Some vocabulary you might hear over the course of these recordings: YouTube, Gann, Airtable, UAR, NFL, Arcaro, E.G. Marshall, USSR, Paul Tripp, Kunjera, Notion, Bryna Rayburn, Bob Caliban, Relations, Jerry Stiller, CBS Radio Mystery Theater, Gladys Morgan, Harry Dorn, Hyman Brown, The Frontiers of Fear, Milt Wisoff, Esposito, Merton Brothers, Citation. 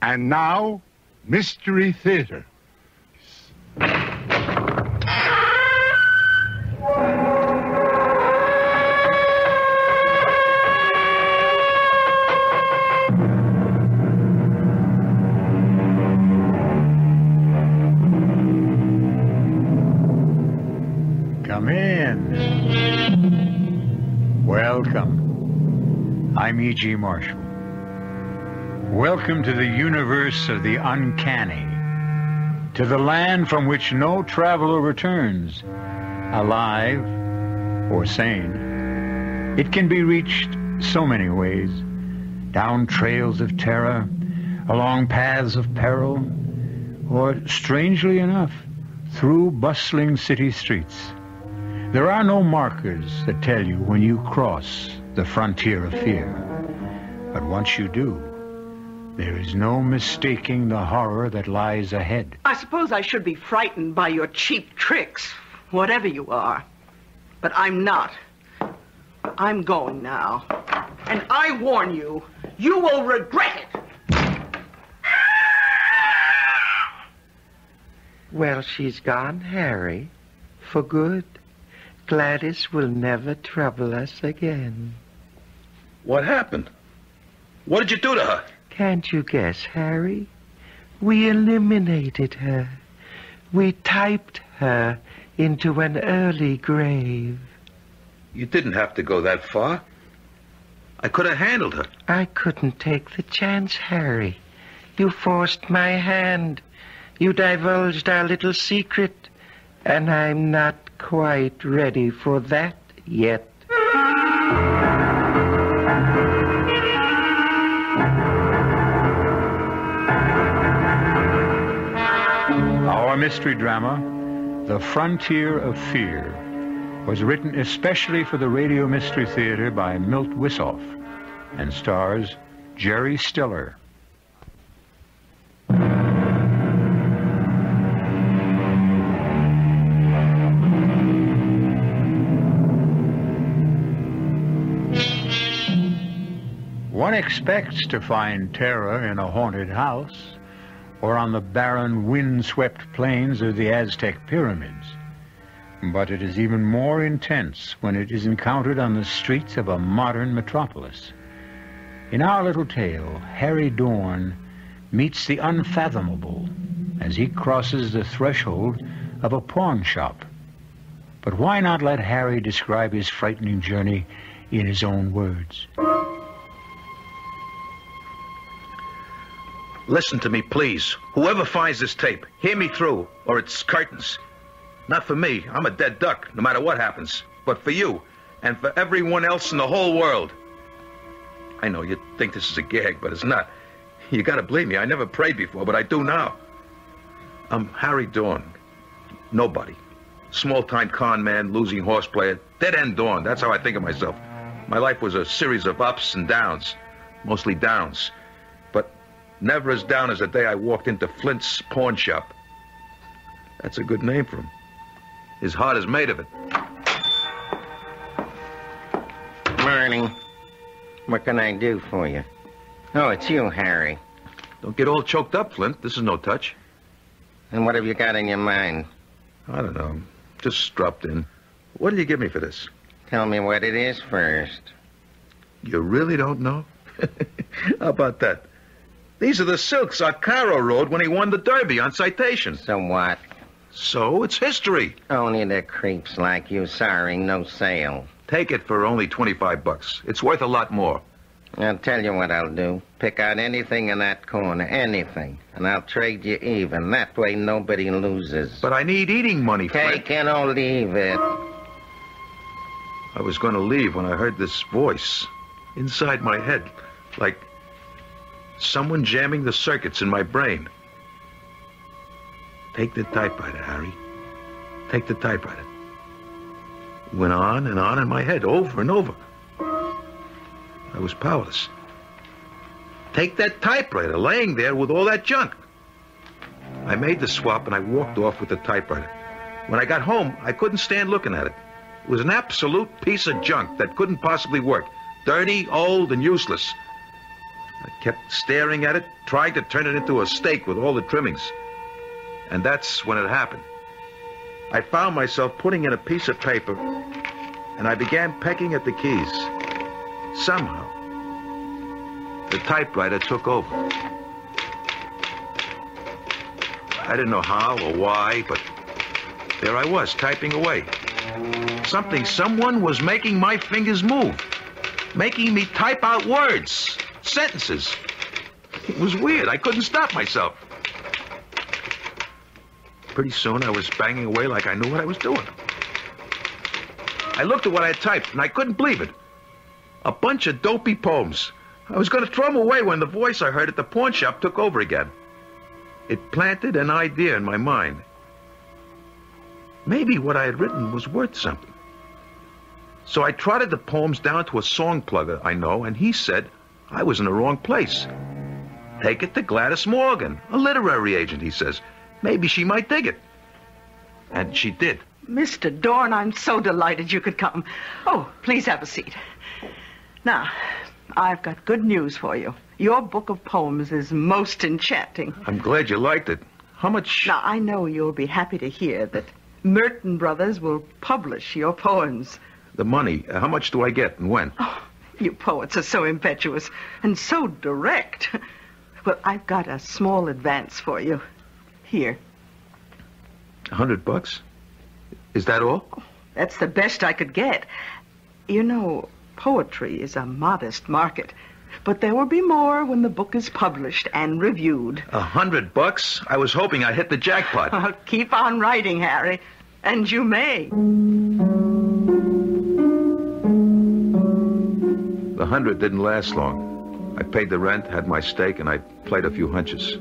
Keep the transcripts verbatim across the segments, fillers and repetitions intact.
And now, Mystery Theater. Come in. Welcome. I'm E G. Marshall. Welcome to the universe of the uncanny, to the land from which no traveler returns, alive or sane. It can be reached so many ways, down trails of terror, along paths of peril, or, strangely enough, through bustling city streets. There are no markers that tell you when you cross the frontier of fear, but once you do, there is no mistaking the horror that lies ahead. I suppose I should be frightened by your cheap tricks, whatever you are. But I'm not. I'm going now. And I warn you, you will regret it. Well, she's gone, Harry. For good. Gladys will never trouble us again. What happened? What did you do to her? Can't you guess, Harry? We eliminated her. We typed her into an early grave. You didn't have to go that far. I could have handled her. I couldn't take the chance, Harry. You forced my hand. You divulged our little secret. And I'm not quite ready for that yet. Mystery drama, The Frontier of Fear, was written especially for the Radio Mystery Theater by Milt Wisoff and stars Jerry Stiller. One expects to find terror in a haunted house, or on the barren, wind-swept plains of the Aztec pyramids. But it is even more intense when it is encountered on the streets of a modern metropolis. In our little tale, Harry Dorn meets the unfathomable as he crosses the threshold of a pawn shop. But why not let Harry describe his frightening journey in his own words? Listen to me, please. Whoever finds this tape, hear me through, or it's curtains. Not for me. I'm a dead duck, no matter what happens. But for you, and for everyone else in the whole world. I know you think this is a gag, but it's not. You gotta believe me. I never prayed before, but I do now. I'm Harry Dorn. Nobody. Small-time con man, losing horse player. Dead-end Dorn. That's how I think of myself. My life was a series of ups and downs. Mostly downs. Never as down as the day I walked into Flint's pawn shop. That's a good name for him. His heart is made of it. Morning. What can I do for you? Oh, it's you, Harry. Don't get all choked up, Flint. This is no touch. And what have you got in your mind? I don't know. Just dropped in. What did you give me for this? Tell me what it is first. You really don't know? How about that? These are the silks Arcaro rode when he won the Derby on Citation. So what? So it's history. Only the creeps like you. Sorry, no sale. Take it for only twenty-five bucks. It's worth a lot more. I'll tell you what I'll do. Pick out anything in that corner, anything, and I'll trade you even. That way nobody loses. But I need eating money, Frank. Take it or leave it. I was going to leave when I heard this voice inside my head, like someone jamming the circuits in my brain. Take the typewriter, Harry. Take the typewriter. It went on and on in my head, over and over. I was powerless. Take that typewriter, laying there with all that junk. I made the swap and I walked off with the typewriter. When I got home, I couldn't stand looking at it. It was an absolute piece of junk that couldn't possibly work. Dirty, old, and useless. I kept staring at it, trying to turn it into a steak with all the trimmings. And that's when it happened. I found myself putting in a piece of paper, and I began pecking at the keys. Somehow, the typewriter took over. I didn't know how or why, but there I was, typing away. Something, someone was making my fingers move, making me type out words, sentences. It was weird. I couldn't stop myself. Pretty soon, I was banging away like I knew what I was doing. I looked at what I had typed, and I couldn't believe it. A bunch of dopey poems. I was going to throw them away when the voice I heard at the pawn shop took over again. It planted an idea in my mind. Maybe what I had written was worth something. So I trotted the poems down to a song plugger I know, and he said I was in the wrong place. Take it to Gladys Morgan, a literary agent, he says. Maybe she might dig it. And she did. Mister Dorn, I'm so delighted you could come. Oh, please have a seat. Now, I've got good news for you. Your book of poems is most enchanting. I'm glad you liked it. How much... Now, I know you'll be happy to hear that Merton Brothers will publish your poems. The money, uh, how much do I get and when? Oh, you poets are so impetuous and so direct. Well, I've got a small advance for you. Here. A hundred bucks? Is that all? Oh, that's the best I could get. You know, poetry is a modest market, but there will be more when the book is published and reviewed. A hundred bucks? I was hoping I'd hit the jackpot. Oh, keep on writing, Harry, and you may. The hundred didn't last long. I paid the rent, had my steak, and I played a few hunches.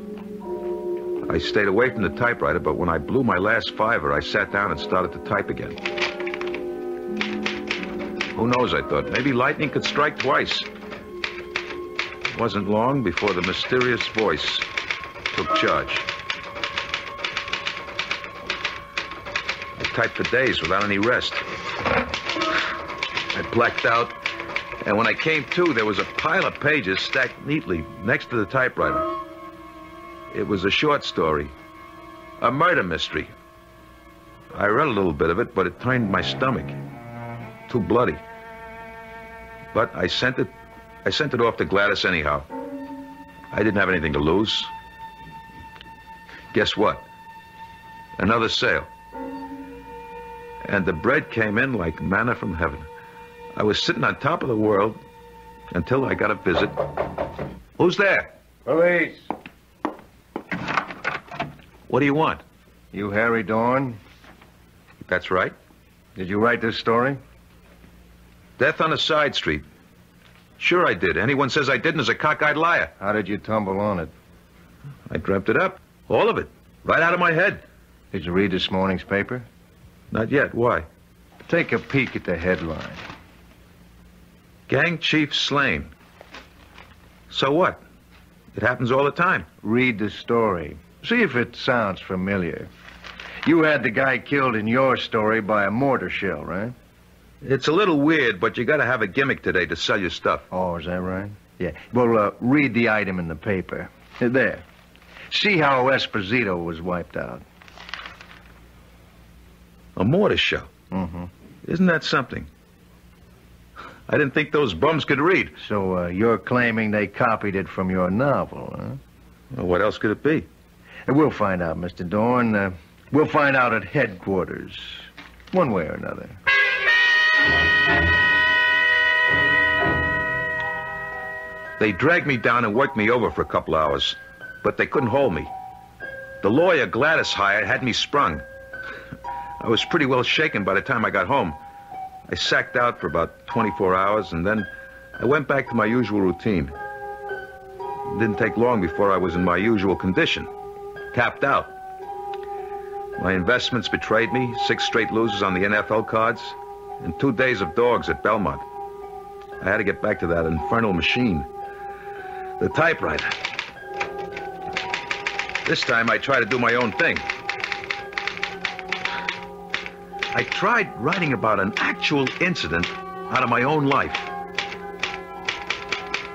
I stayed away from the typewriter, but when I blew my last fiver, I sat down and started to type again. Who knows, I thought. Maybe lightning could strike twice. It wasn't long before the mysterious voice took charge. I typed for days without any rest. I blacked out, and when I came to, there was a pile of pages stacked neatly next to the typewriter. It was a short story, a murder mystery. I read a little bit of it, but it turned my stomach. Too bloody. But I sent it, I sent it off to Gladys anyhow. I didn't have anything to lose. Guess what? Another sale. And the bread came in like manna from heaven. I was sitting on top of the world until I got a visit. Who's there? Police. What do you want? You Harry Dorn? That's right. Did you write this story? Death on a side street. Sure I did. Anyone says I didn't is a cockeyed liar. How did you tumble on it? I dreamt it up. All of it. Right out of my head. Did you read this morning's paper? Not yet. Why? Take a peek at the headline. Gang chief slain. So what? It happens all the time. Read the story. See if it sounds familiar. You had the guy killed in your story by a mortar shell, right? It's a little weird, but you gotta have a gimmick today to sell your stuff. Oh, is that right? Yeah. Well, uh, read the item in the paper. There. See how Esposito was wiped out. A mortar shell? Mm-hmm. Isn't that something? I didn't think those bums could read. So, uh, you're claiming they copied it from your novel, huh? Well, what else could it be? We'll find out, Mister Dorn. Uh, we'll find out at headquarters, one way or another. They dragged me down and worked me over for a couple hours, but they couldn't hold me. The lawyer Gladys hired had me sprung. I was pretty well shaken by the time I got home. I sacked out for about twenty-four hours, and then I went back to my usual routine. It didn't take long before I was in my usual condition. Tapped out. My investments betrayed me, six straight losers on the N F L cards, and two days of dogs at Belmont. I had to get back to that infernal machine. The typewriter. This time I tried to do my own thing. I tried writing about an actual incident out of my own life.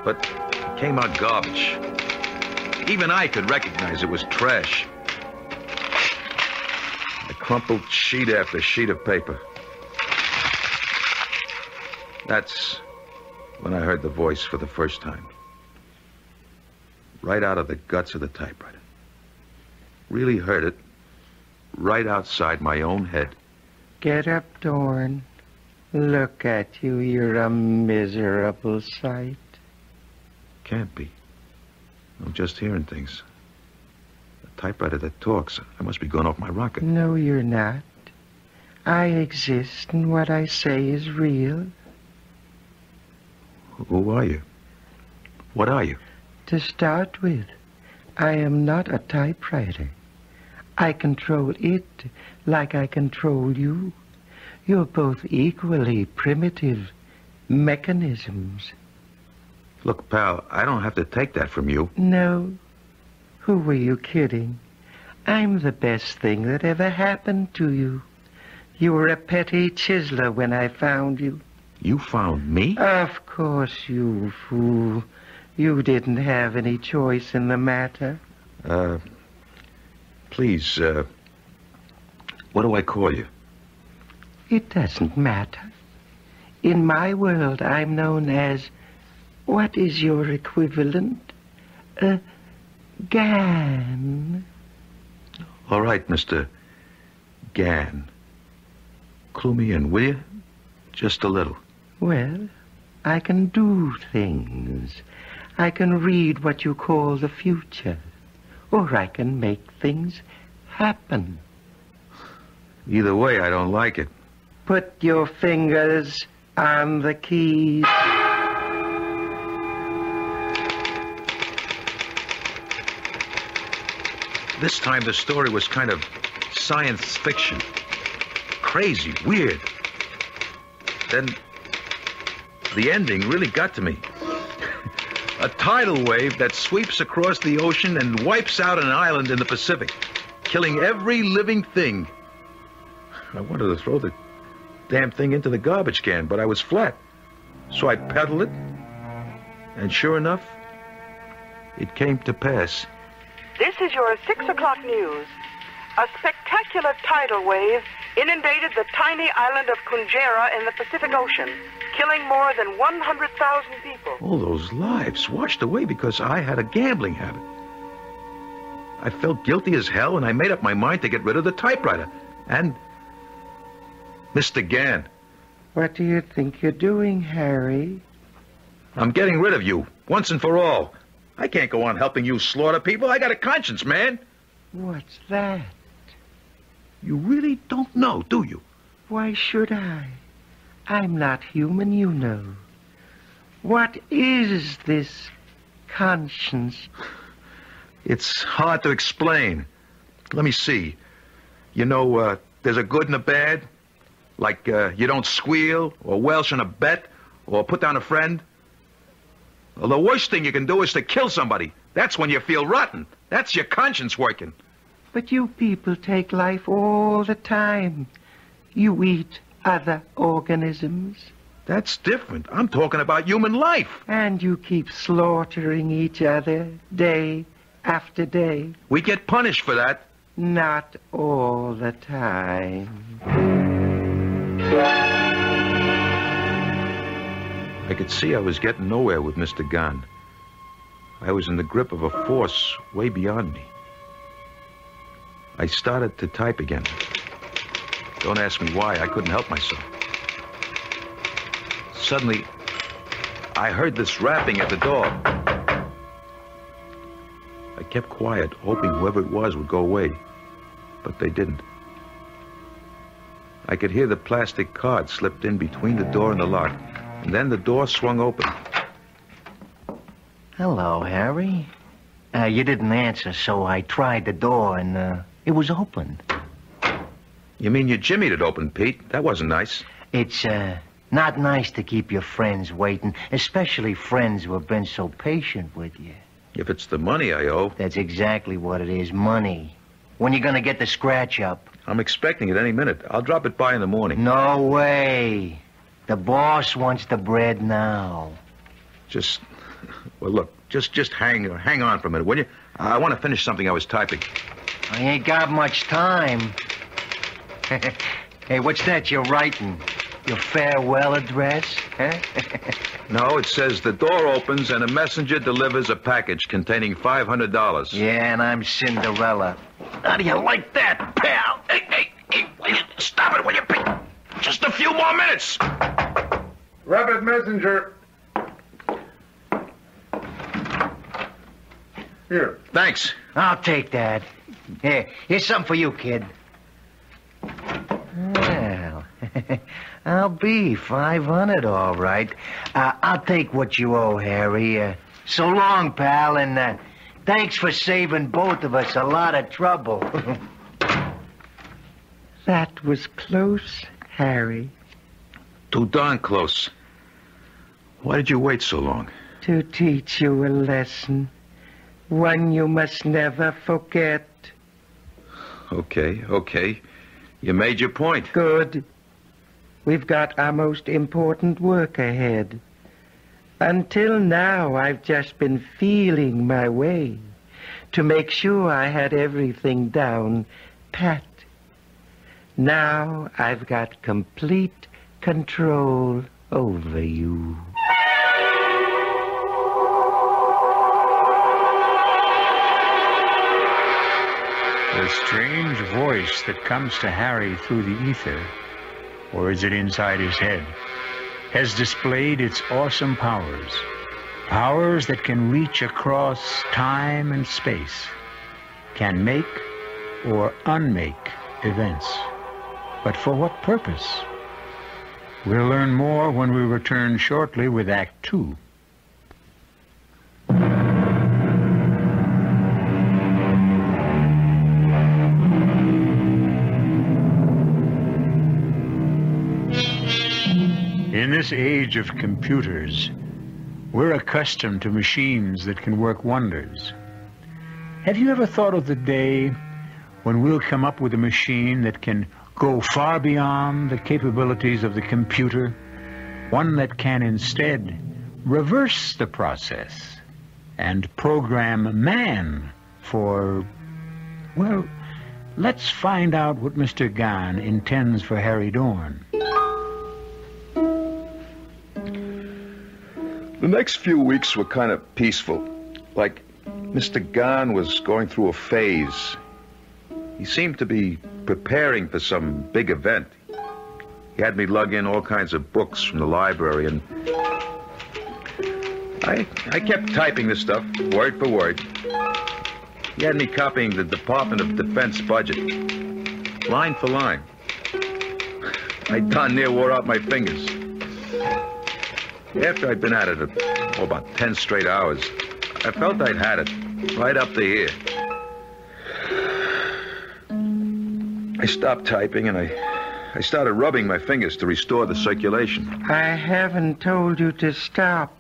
But I came out garbage. Even I could recognize it was trash. I crumpled sheet after sheet of paper. That's when I heard the voice for the first time. Right out of the guts of the typewriter. Really heard it right outside my own head. Get up, Dorn. Look at you. You're a miserable sight. Can't be. I'm just hearing things. A typewriter that talks. I must be going off my rocker. No, you're not. I exist, and what I say is real. Who are you? What are you? To start with, I am not a typewriter. I control it like I control you. You're both equally primitive mechanisms. Look, pal, I don't have to take that from you. No. Who were you kidding? I'm the best thing that ever happened to you. You were a petty chiseler when I found you. You found me? Of course, you fool. You didn't have any choice in the matter. Uh... Please, uh, what do I call you? It doesn't matter. In my world, I'm known as, what is your equivalent? Uh, Gann. All right, Mister Gann. Clue me in, will you? Just a little. Well, I can do things. I can read what you call the future. Or I can make things happen. Either way, I don't like it. Put your fingers on the keys. This time the story was kind of science fiction. Crazy, weird. Then the ending really got to me. A tidal wave that sweeps across the ocean and wipes out an island in the Pacific, killing every living thing. I wanted to throw the damn thing into the garbage can, but I was flat. So I pedaled it, and sure enough, it came to pass. This is your six o'clock news. A spectacular tidal wave inundated the tiny island of Kunjera in the Pacific Ocean, killing more than one hundred thousand people. All those lives washed away because I had a gambling habit. I felt guilty as hell, and I made up my mind to get rid of the typewriter. And Mister Gann. What do you think you're doing, Harry? I'm getting rid of you, once and for all. I can't go on helping you slaughter people. I got a conscience, man. What's that? You really don't know, do you? Why should I? I'm not human, you know. What is this conscience? It's hard to explain. Let me see. You know, uh, there's a good and a bad. Like uh, you don't squeal, or Welsh on a bet, or put down a friend. Well, the worst thing you can do is to kill somebody. That's when you feel rotten. That's your conscience working. But you people take life all the time. You eat other organisms. That's different. I'm talking about human life. And you keep slaughtering each other day after day. We get punished for that. Not all the time. I could see I was getting nowhere with Mister Gann. I was in the grip of a force way beyond me. I started to type again. Don't ask me why. I couldn't help myself. Suddenly, I heard this rapping at the door. I kept quiet, hoping whoever it was would go away. But they didn't. I could hear the plastic card slipped in between the door and the lock. And then the door swung open. Hello, Harry. Uh, you didn't answer, so I tried the door, and uh, it was open. You mean you jimmied it open, Pete? That wasn't nice. It's uh, not nice to keep your friends waiting, especially friends who have been so patient with you. If it's the money I owe... That's exactly what it is, money. When you gonna get the scratch up? I'm expecting it any minute. I'll drop it by in the morning. No way. The boss wants the bread now. Just Well, look, just just hang hang on for a minute, will you? I want to finish something I was typing. I ain't got much time. Hey, what's that you're writing? Your farewell address? Huh? No, it says the door opens and a messenger delivers a package containing five hundred dollars. Yeah, and I'm Cinderella. How do you like that, pal? Hey, hey, hey, stop it, will you, Pete? Just a few more minutes. Rapid messenger. Here. Thanks. I'll take that. Here, here's something for you, kid. Well, I'll be five hundred, all right. Uh, I'll take what you owe, Harry. Uh, so long, pal, and uh, thanks for saving both of us a lot of trouble. That was close, Harry. Too darn close. Why did you wait so long? To teach you a lesson. One you must never forget. Okay, okay. You made your point. Good. We've got our most important work ahead. Until now, I've just been feeling my way to make sure I had everything down pat. Now I've got complete control over you. The strange voice that comes to Harry through the ether, or is it inside his head, has displayed its awesome powers, powers that can reach across time and space, can make or unmake events. But for what purpose? We'll learn more when we return shortly with Act Two. In this age of computers, we're accustomed to machines that can work wonders. Have you ever thought of the day when we'll come up with a machine that can go far beyond the capabilities of the computer, one that can instead reverse the process and program man for, well, let's find out what Mister Gann intends for Harry Dorn. The next few weeks were kind of peaceful, like Mister Gann was going through a phase. He seemed to be preparing for some big event. He had me lug in all kinds of books from the library, and I, I kept typing this stuff, word for word. He had me copying the Department of Defense budget, line for line. I darn near wore out my fingers. After I'd been at it oh, about ten straight hours, I felt I'd had it, right up to here. I stopped typing and I, I started rubbing my fingers to restore the circulation. I haven't told you to stop.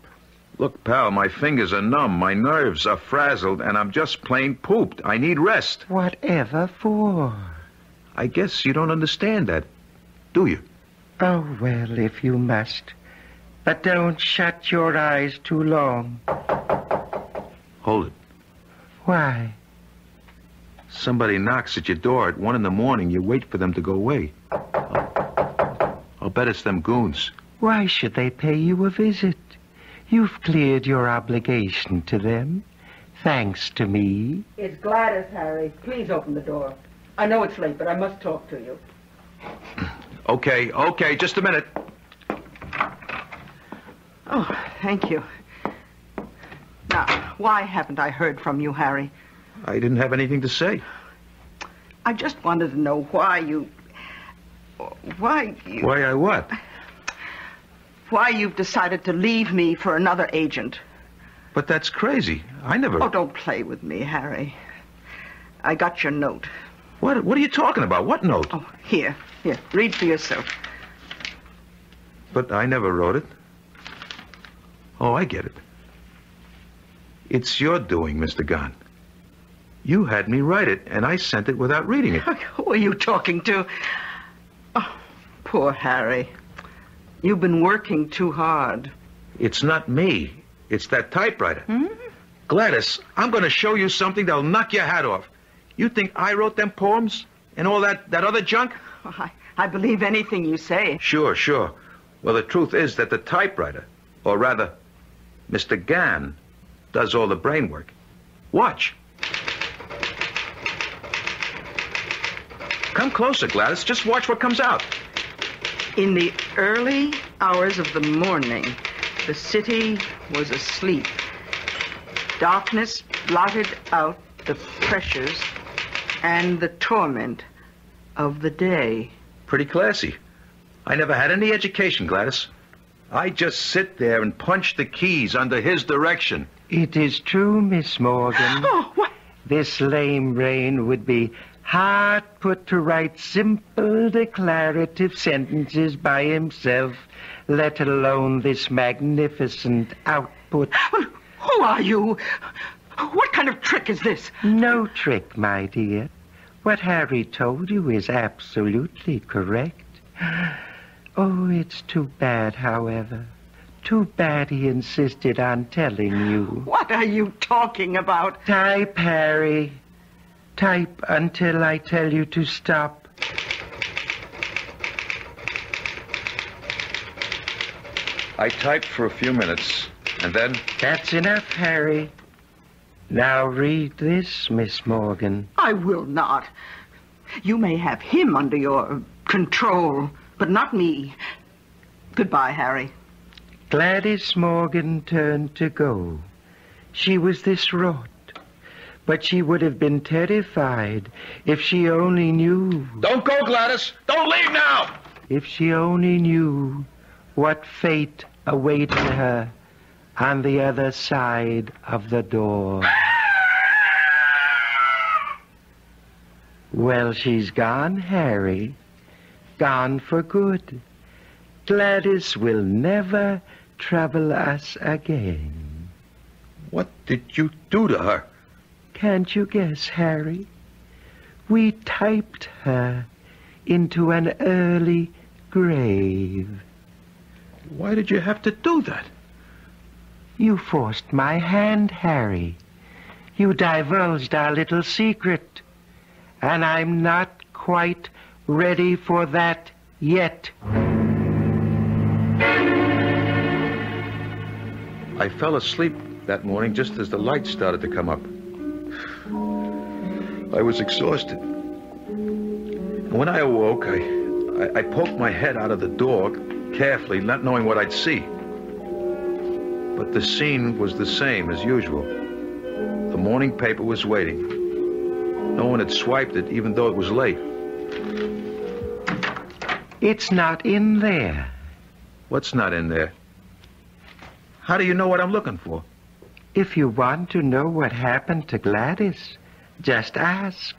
Look, pal, my fingers are numb, my nerves are frazzled, and I'm just plain pooped. I need rest. Whatever for? I guess you don't understand that, do you? Oh, well, if you must. But don't shut your eyes too long. Hold it. Why? Somebody knocks at your door at one in the morning. You wait for them to go away. I'll, I'll bet it's them goons. Why should they pay you a visit? You've cleared your obligation to them, thanks to me. It's Gladys, Harry. Please open the door. I know it's late, but I must talk to you. Okay, okay, just a minute. Oh, thank you. Now, why haven't I heard from you, Harry? I didn't have anything to say. I just wanted to know why you... Why you... Why I what? Why you've decided to leave me for another agent. But that's crazy. I never... Oh, don't play with me, Harry. I got your note. What, what are you talking about? What note? Oh, here, here. Read for yourself. But I never wrote it. Oh, I get it. It's your doing, Mister Gann. You had me write it, and I sent it without reading it. Who are you talking to? Oh, poor Harry. You've been working too hard. It's not me. It's that typewriter. Mm-hmm. Gladys, I'm going to show you something that'll knock your hat off. You think I wrote them poems and all that, that other junk? Oh, I, I believe anything you say. Sure, sure. Well, the truth is that the typewriter, or rather, Mister Gann, does all the brain work. Watch. Come closer, Gladys. Just watch what comes out. In the early hours of the morning, the city was asleep. Darkness blotted out the pressures and the torment of the day. Pretty classy. I never had any education, Gladys. I just sit there and punch the keys under his direction. It is true, Miss Morgan. Oh, what? This lame brain would be hard put to write simple declarative sentences by himself, let alone this magnificent output. Well, who are you? What kind of trick is this? No trick, my dear. What Harry told you is absolutely correct. Oh, it's too bad, however. Too bad he insisted on telling you. What are you talking about? Type, Harry. Type until I tell you to stop. I typed for a few minutes, and then... That's enough, Harry. Now read this, Miss Morgan. I will not. You may have him under your control, but not me. Goodbye, Harry. Gladys Morgan turned to go. She was this wrought, but she would have been terrified if she only knew... Don't go, Gladys! Don't leave now! If she only knew what fate awaited her on the other side of the door. Well, she's gone, Harry. Gone for good. Gladys will never trouble us again. What did you do to her? Can't you guess, Harry? We typed her into an early grave. Why did you have to do that? You forced my hand, Harry. You divulged our little secret. And I'm not quite ready for that yet. I fell asleep that morning just as the lights started to come up. I was exhausted. And when I awoke, I, I, I poked my head out of the door carefully, not knowing what I'd see. But the scene was the same as usual. The morning paper was waiting. No one had swiped it, even though it was late. It's not in there. What's not in there? How do you know what I'm looking for? If you want to know what happened to Gladys, just ask.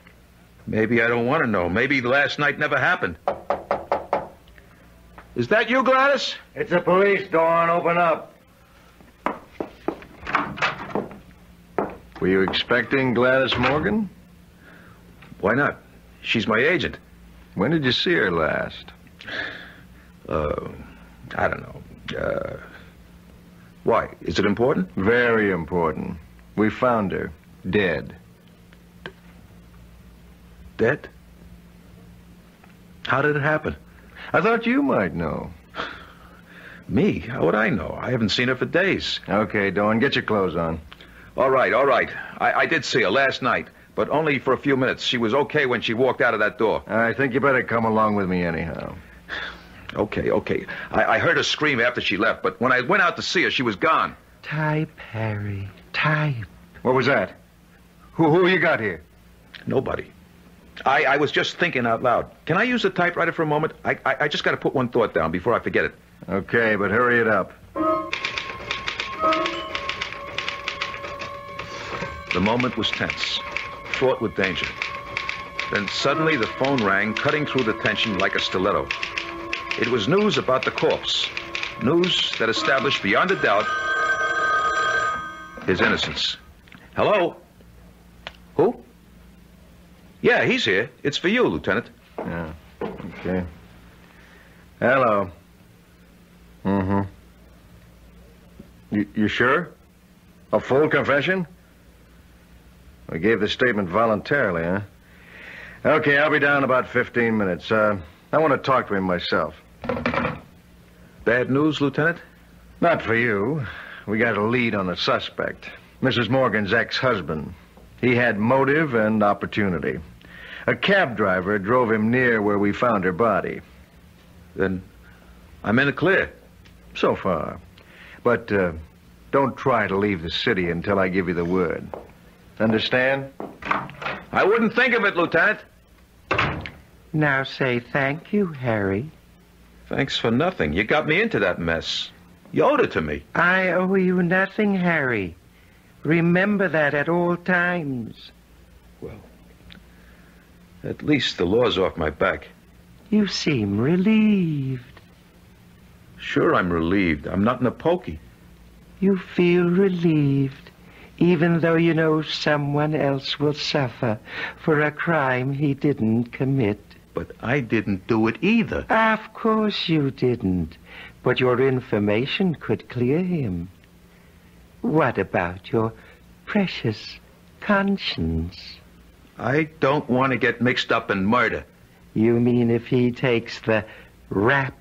Maybe I don't want to know. Maybe last night never happened. Is that you, Gladys? It's the police, Doran. Open up. Were you expecting Gladys Morgan? Why not? She's my agent. When did you see her last? Uh, I don't know. Uh, why? Is it important? Very important. We found her dead. Dead? How did it happen? I thought you might know. Me? How would I know? I haven't seen her for days. Okay, Dawn, get your clothes on. All right, all right. I, I did see her last night, but only for a few minutes. She was okay when she walked out of that door. I think you better come along with me anyhow. Okay, okay. I, I heard her scream after she left, but when I went out to see her, she was gone. Type, Harry, type. What was that? Who, who you got here? Nobody. I, I was just thinking out loud. Can I use the typewriter for a moment? I, I, I just got to put one thought down before I forget it. Okay, but hurry it up. The moment was tense, fraught with danger. Then suddenly the phone rang, cutting through the tension like a stiletto. It was news about the corpse. News that established beyond a doubt his innocence. Hello? Who? Yeah, he's here. It's for you, Lieutenant. Yeah, okay. Hello. Mm-hmm. You, you sure? A full confession? We gave the statement voluntarily, huh? Okay, I'll be down in about fifteen minutes. Uh, I want to talk to him myself. Bad news, Lieutenant? Not for you. We got a lead on a suspect. Missus Morgan's ex-husband. He had motive and opportunity. A cab driver drove him near where we found her body. Then I'm in the clear. So far. But uh, don't try to leave the city until I give you the word. Understand? I wouldn't think of it, Lieutenant. Now say thank you, Harry. Thanks for nothing. You got me into that mess. You owed it to me. I owe you nothing, Harry. Remember that at all times. Well, at least the law's off my back. You seem relieved. Sure, I'm relieved. I'm not in a pokey. You feel relieved, even though you know someone else will suffer for a crime he didn't commit. But I didn't do it either. Of course you didn't. But your information could clear him. What about your precious conscience? I don't want to get mixed up in murder. You mean if he takes the rap,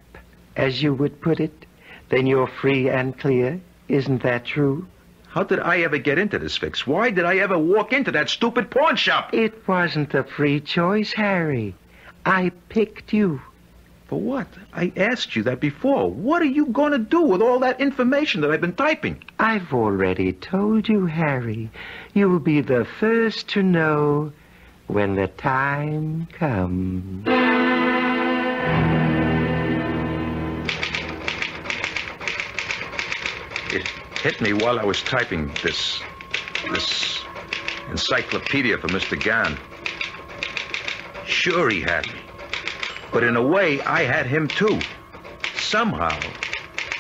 as you would put it, then you're free and clear? Isn't that true? How did I ever get into this fix? Why did I ever walk into that stupid pawn shop? It wasn't a free choice, Harry. I picked you. For what? I asked you that before. What are you going to do with all that information that I've been typing? I've already told you, Harry. You'll be the first to know when the time comes. It hit me while I was typing this, this encyclopedia for Mister Gann. Sure he had me, but in a way I had him too. Somehow,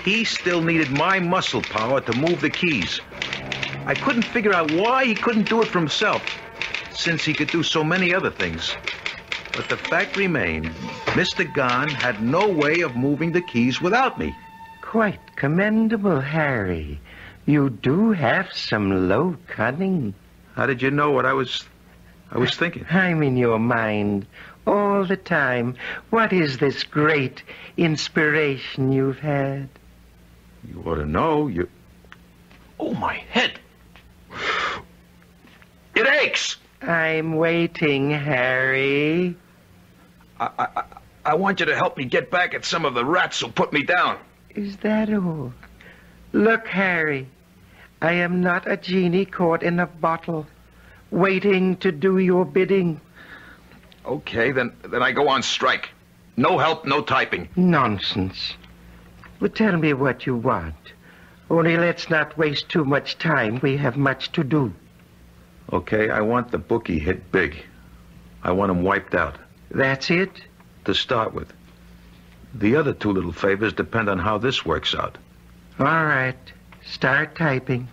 he still needed my muscle power to move the keys. I couldn't figure out why he couldn't do it for himself, since he could do so many other things. But the fact remained, Mister Gann had no way of moving the keys without me. Quite commendable, Harry. You do have some low cunning. How did you know what I was... I was thinking. I'm in your mind all the time. What is this great inspiration you've had? You ought to know. You... Oh, my head. It aches. I'm waiting, Harry. I, I, I want you to help me get back at some of the rats who put me down. Is that all? Look, Harry, I am not a genie caught in a bottle. Waiting to do your bidding. Okay, then, then I go on strike. No help, no typing. Nonsense. Well, tell me what you want. Only let's not waste too much time. We have much to do. Okay, I want the bookie hit big. I want him wiped out. That's it? To start with. The other two little favors depend on how this works out. All right. Start typing.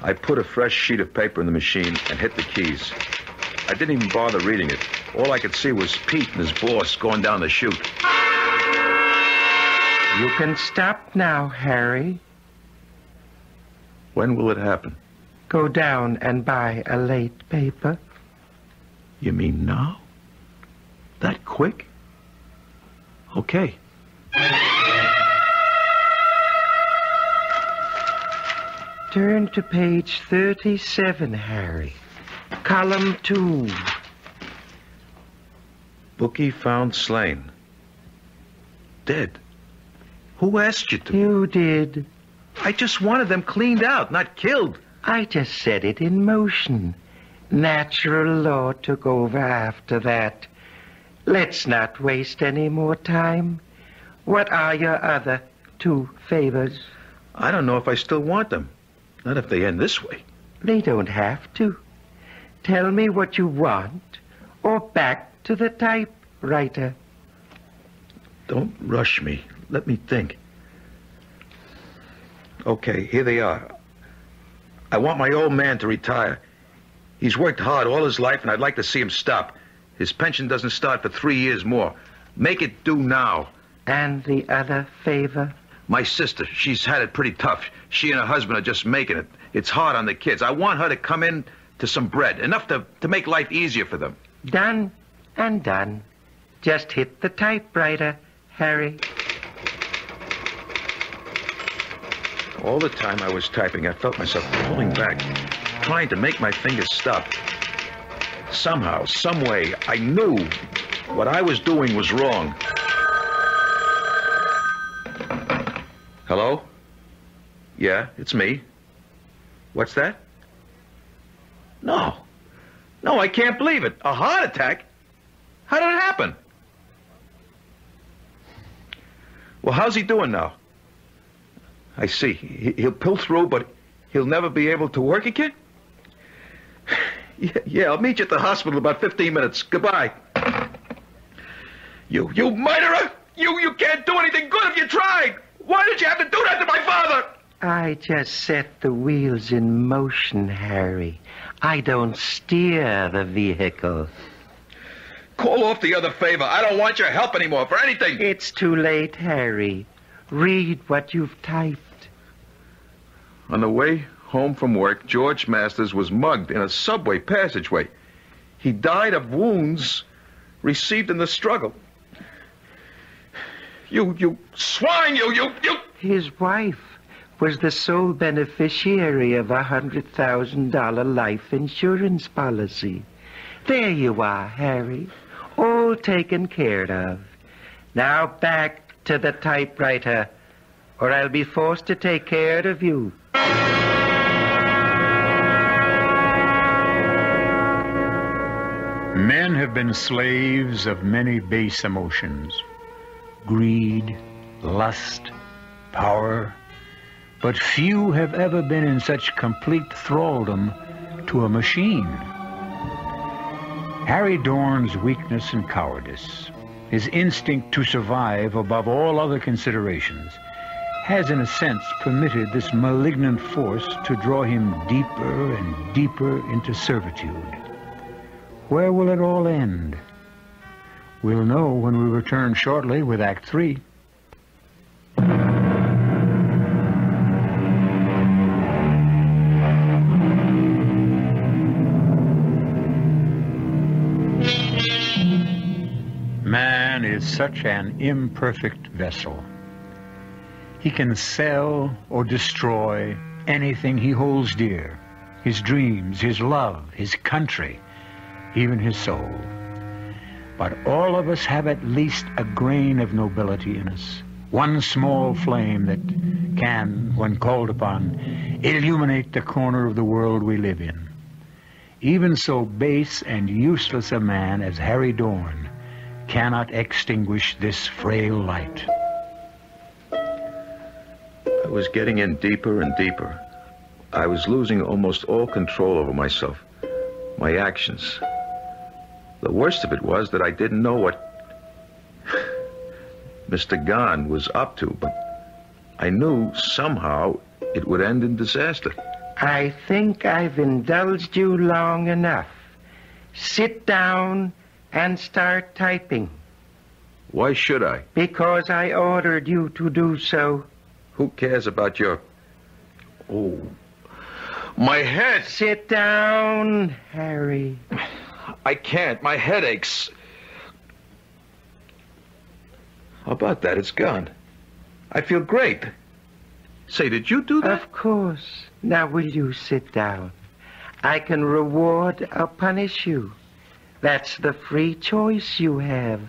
I put a fresh sheet of paper in the machine and hit the keys. I didn't even bother reading it. All I could see was Pete and his boss going down the chute. You can stop now, Harry. When will it happen? Go down and buy a late paper. You mean now? That quick? Okay. Turn to page thirty-seven, Harry. Column two. Bookie found slain. Dead. Who asked you to? You did. I just wanted them cleaned out, not killed. I just set it in motion. Natural law took over after that. Let's not waste any more time. What are your other two favors? I don't know if I still want them. Not if they end this way. They don't have to. Tell me what you want, or back to the typewriter. Don't rush me. Let me think. Okay, here they are. I want my old man to retire. He's worked hard all his life, and I'd like to see him stop. His pension doesn't start for three years more. Make it due now. And the other favor? My sister, she's had it pretty tough. She and her husband are just making it. It's hard on the kids. I want her to come in to some bread, enough to, to make life easier for them. Done and done. Just hit the typewriter, Harry. All the time I was typing, I felt myself pulling back, trying to make my fingers stop. Somehow, some way, I knew what I was doing was wrong. Hello? Yeah, it's me. What's that? No. No, I can't believe it. A heart attack? How did it happen? Well, how's he doing now? I see. He'll pull through, but he'll never be able to work again? Yeah, I'll meet you at the hospital in about fifteen minutes. Goodbye. You, you murderer! You, you can't do anything good if you tried! Why did you have to do that to my father? I just set the wheels in motion, Harry. I don't steer the vehicle. Call off the other favor. I don't want your help anymore for anything. It's too late, Harry. Read what you've typed. On the way home from work, George Masters was mugged in a subway passageway. He died of wounds received in the struggle. You, you swine, you, you, you... His wife was the sole beneficiary of a one hundred thousand dollar life insurance policy. There you are, Harry. All taken care of. Now back to the typewriter, or I'll be forced to take care of you. Men have been slaves of many base emotions: greed, lust, power, but few have ever been in such complete thraldom to a machine. Harry Dorn's weakness and cowardice, his instinct to survive above all other considerations, has in a sense permitted this malignant force to draw him deeper and deeper into servitude. Where will it all end? We'll know when we return shortly with Act Three. Such an imperfect vessel. He can sell or destroy anything he holds dear, his dreams, his love, his country, even his soul. But all of us have at least a grain of nobility in us, one small flame that can, when called upon, illuminate the corner of the world we live in. Even so base and useless a man as Harry Dorn cannot extinguish this frail light. I was getting in deeper and deeper. I was losing almost all control over myself, my actions. The worst of it was that I didn't know what Mister Gann was up to, but I knew somehow it would end in disaster. I think I've indulged you long enough. Sit down and start typing. Why should I? Because I ordered you to do so. Who cares about your... Oh, my head! Sit down, Harry. I can't. My head aches. How about that? It's gone. I feel great. Say, did you do that? Of course. Now, will you sit down? I can reward or punish you. That's the free choice you have.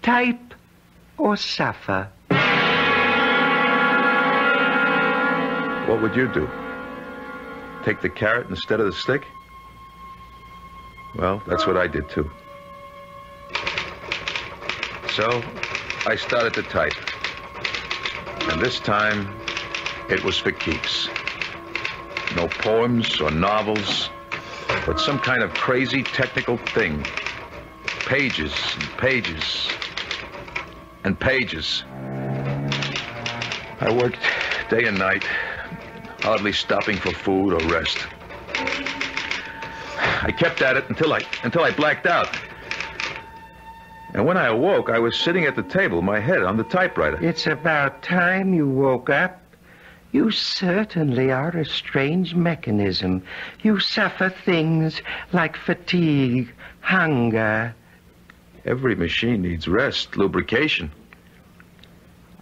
Type or suffer. What would you do? Take the carrot instead of the stick? Well, that's what I did too. So, I started to type. And this time, it was for keeps. No poems or novels, but some kind of crazy technical thing. Pages and pages and pages. I worked day and night, hardly stopping for food or rest. I kept at it until I, until I blacked out. And when I awoke, I was sitting at the table, my head on the typewriter. It's about time you woke up. You certainly are a strange mechanism. You suffer things like fatigue, hunger. Every machine needs rest, lubrication.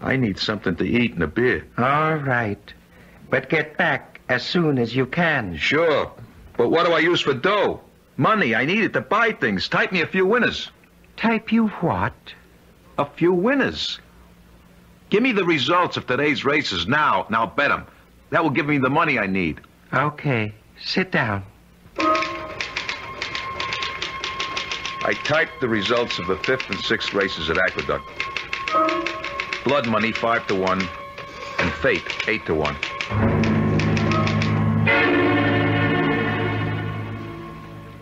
I need something to eat and a beer. All right. But get back as soon as you can. Sure. But what do I use for dough? Money. I need it to buy things. Type me a few winners. Type you what? A few winners. Give me the results of today's races now, and I'll bet them. That will give me the money I need. Okay. Sit down. I typed the results of the fifth and sixth races at Aqueduct. Blood money, five to one, and fate, eight to one.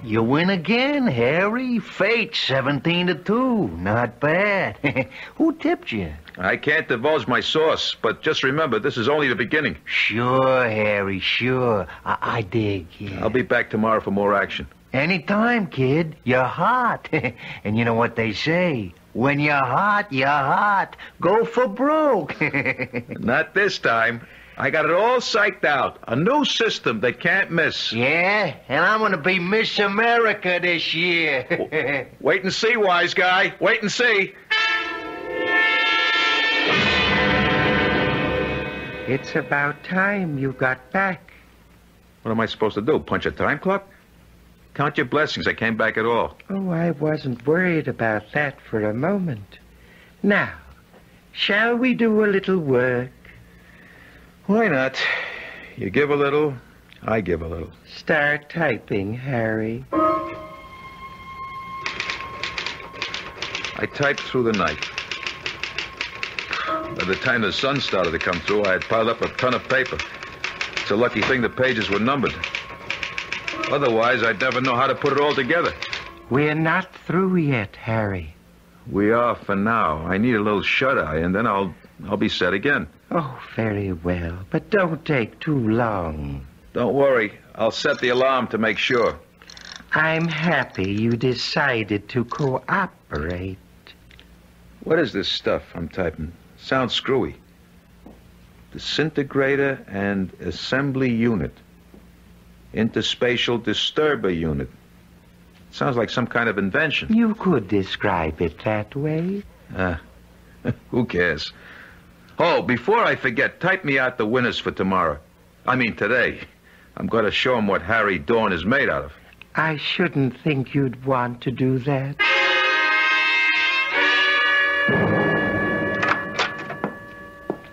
You win again, Harry. Fate, seventeen to two. Not bad. Who tipped you? I can't divulge my source, but just remember, this is only the beginning. Sure, Harry, sure. I, I dig, yeah. I'll be back tomorrow for more action. Anytime, kid. You're hot. And you know what they say. When you're hot, you're hot. Go for broke. Not this time. I got it all psyched out. A new system they can't miss. Yeah? And I'm going to be Miss America this year. Wait and see, wise guy. Wait and see. It's about time you got back. What am I supposed to do? Punch a time clock? Count your blessings. I came back at all. Oh, I wasn't worried about that for a moment. Now, shall we do a little work? Why not? You give a little, I give a little. Start typing, Harry. I typed through the night. By the time the sun started to come through, I had piled up a ton of paper. It's a lucky thing the pages were numbered. Otherwise, I'd never know how to put it all together. We're not through yet, Harry. We are for now. I need a little shut-eye, and then I'll... I'll be set again. Oh, very well. But don't take too long. Don't worry. I'll set the alarm to make sure. I'm happy you decided to cooperate. What is this stuff I'm typing? Sounds screwy. Disintegrator and assembly unit. Interspatial disturber unit. Sounds like some kind of invention. You could describe it that way. Ah, uh, who cares? Oh, before I forget, type me out the winners for tomorrow. I mean, today. I'm going to show him what Harry Dorn is made out of. I shouldn't think you'd want to do that.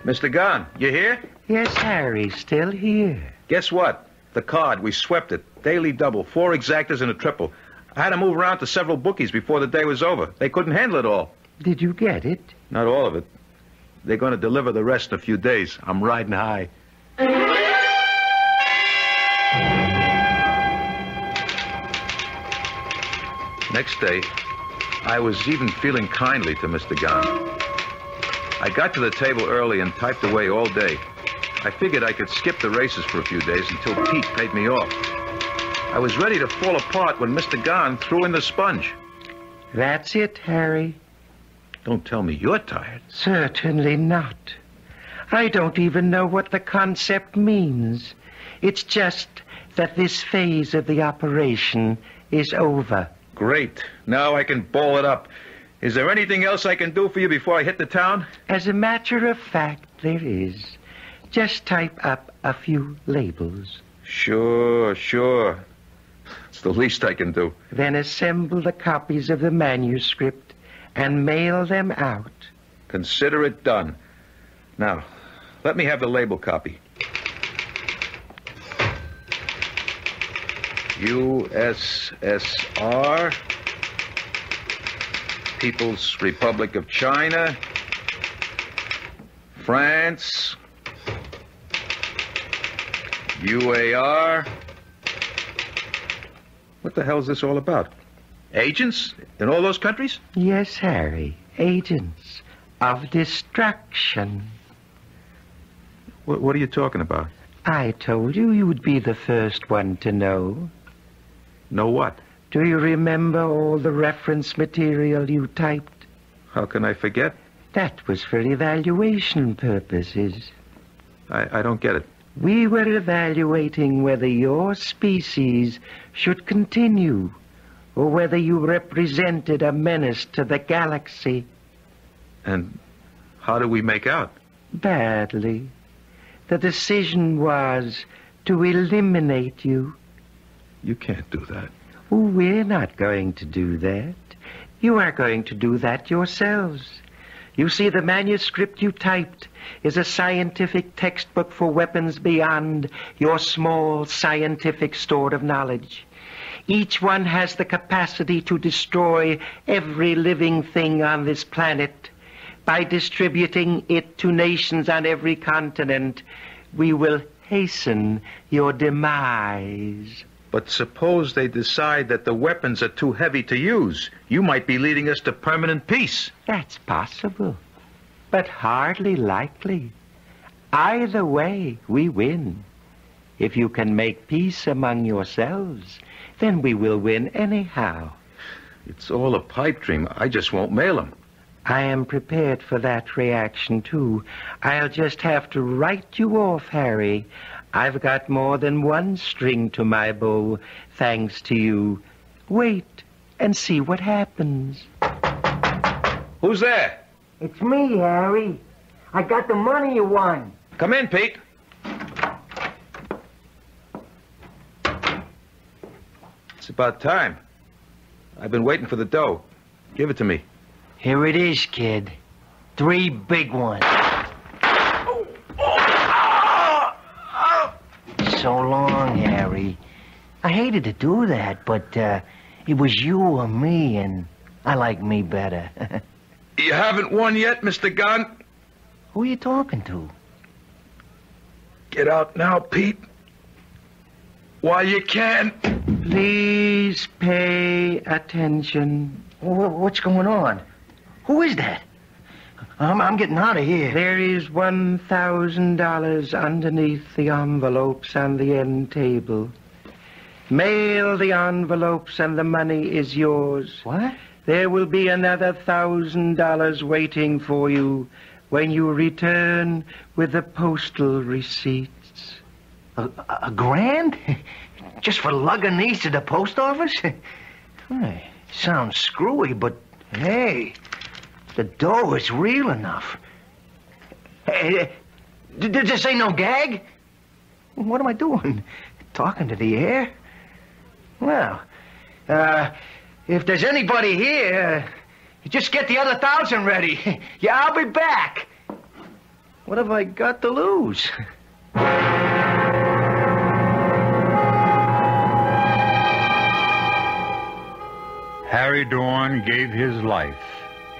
Mister Gann, you here? Yes, Harry, still here. Guess what? The card, we swept it. Daily double, four exactas and a triple. I had to move around to several bookies before the day was over. They couldn't handle it all. Did you get it? Not all of it. They're going to deliver the rest in a few days. I'm riding high. Next day, I was even feeling kindly to Mister Gann. I got to the table early and typed away all day. I figured I could skip the races for a few days until Pete paid me off. I was ready to fall apart when Mister Gann threw in the sponge. That's it, Harry. Don't tell me you're tired. Certainly not. I don't even know what the concept means. It's just that this phase of the operation is over. Great. Now I can ball it up. Is there anything else I can do for you before I hit the town? As a matter of fact, there is. Just type up a few labels. Sure, sure. It's the least I can do. Then assemble the copies of the manuscript and mail them out. Consider it done. Now, let me have the label copy. U S S R, People's Republic of China, France, U A R. What the hell is this all about? Agents in all those countries? Yes, Harry. Agents of destruction. What, what are you talking about? I told you you'd be the first one to know. Know what? Do you remember all the reference material you typed? How can I forget? That was for evaluation purposes. I, I don't get it. We were evaluating whether your species should continue or whether you represented a menace to the galaxy. And how do we make out? Badly. The decision was to eliminate you. You can't do that. We're not going to do that. You are going to do that yourselves. You see, the manuscript you typed is a scientific textbook for weapons beyond your small scientific store of knowledge. Each one has the capacity to destroy every living thing on this planet. By distributing it to nations on every continent, we will hasten your demise. But suppose they decide that the weapons are too heavy to use. You might be leading us to permanent peace. That's possible, but hardly likely. Either way, we win. If you can make peace among yourselves, then we will win anyhow. It's all a pipe dream. I just won't mail them. I am prepared for that reaction, too. I'll just have to write you off, Harry. I've got more than one string to my bow, thanks to you. Wait and see what happens. Who's there? It's me, Harry. I got the money you won. Come in, Pete. It's about time. I've been waiting for the dough. Give it to me. Here it is, kid. Three big ones. So long, Harry. I hated to do that, but uh, it was you or me, and I like me better. You haven't won yet, Mister Gann? Who are you talking to? Get out now, Pete. While you can. Please pay attention. What's going on? Who is that? I'm, I'm getting out of here. There is one thousand dollars underneath the envelopes on the end table. Mail the envelopes and the money is yours. What? There will be another one thousand dollars waiting for you when you return with the postal receipts. A, a grand? Just for lugging these to the post office? Sounds screwy, but hey... The dough is real enough. Hey, did this ain't no gag? What am I doing? Talking to the air? Well, uh, if there's anybody here, uh, just get the other thousand ready. Yeah, I'll be back. What have I got to lose? Harry Dorn gave his life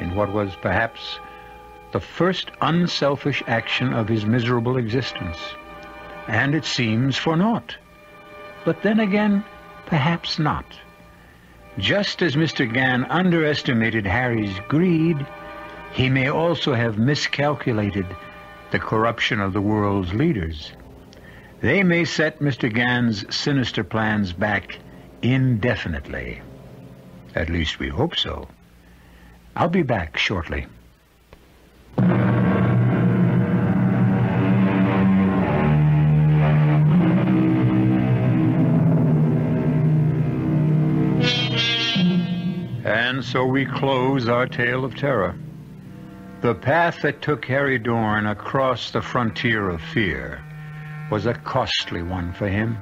in what was perhaps the first unselfish action of his miserable existence. And it seems for naught. But then again, perhaps not. Just as Mister Gann underestimated Harry's greed, he may also have miscalculated the corruption of the world's leaders. They may set Mister Gann's sinister plans back indefinitely. At least we hope so. I'll be back shortly. And so we close our tale of terror. The path that took Harry Dorn across the frontier of fear was a costly one for him.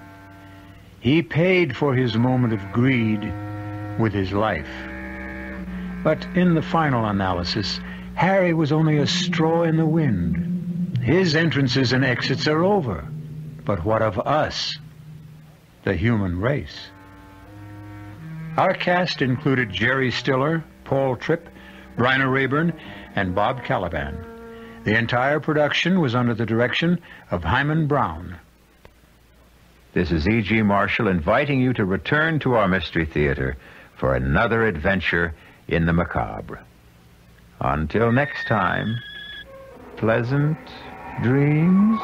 He paid for his moment of greed with his life. But in the final analysis, Harry was only a straw in the wind. His entrances and exits are over. But what of us, the human race? Our cast included Jerry Stiller, Paul Tripp, Bryna Rayburn, and Bob Caliban. The entire production was under the direction of Hyman Brown. This is E G Marshall inviting you to return to our Mystery Theater for another adventure in the macabre. Until next time, pleasant dreams.